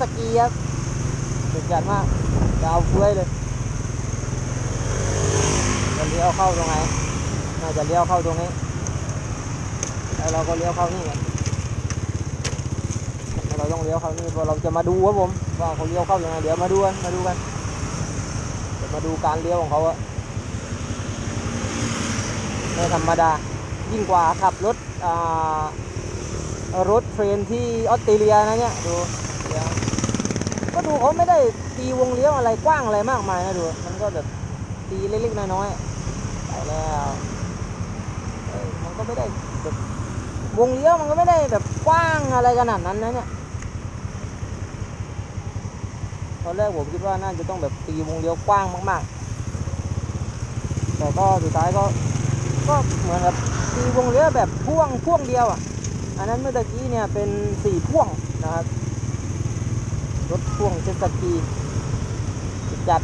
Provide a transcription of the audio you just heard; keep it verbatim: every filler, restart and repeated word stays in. สกีครับสุดยอดมากจะเอาเฟ้ยเลยจะเลี้ยวเข้าตรงไหนน่าจะเลี้ยวเข้าตรงนี้แล้วเราก็เลี้ยวเข้านี่เราต้องเลี้ยวเข้านี่เราจะมาดูครับผมว่าเขาเลี้ยวเข้ายังไงเดี๋ยวมาดูกันมาดูกันจะมาดูการเลี้ยวของเขาอะไม่ธรรมดายิ่งกว่าขับรถรถเทรนที่ออสเตรเลียนะเนี่ยดูก็ดูเขาไม่ได้ตีวงเลี้ยวอะไรกว้างอะไรมากมายนะดูมันก็แบบตีเล็กๆน้อยๆไปแล้วมันก็ไม่ได้แบบวงเลี้ยวมันก็ไม่ได้แบบกว้างอะไรขนาดนั้นนะเนี่ยตอนแรกผมคิดว่าน่าจะต้องแบบตีวงเลี้ยวกว้างมากๆแต่ก็สุดท้ายก็ก็เหมือนแบบตีวงเลี้ยวแบบพ่วงพ่วงเดียวอ่ะอันนั้นเมื่อกี้เนี่ยเป็นสี่พ่วงนะครับรถพ่วงเจ็ตสกีจัด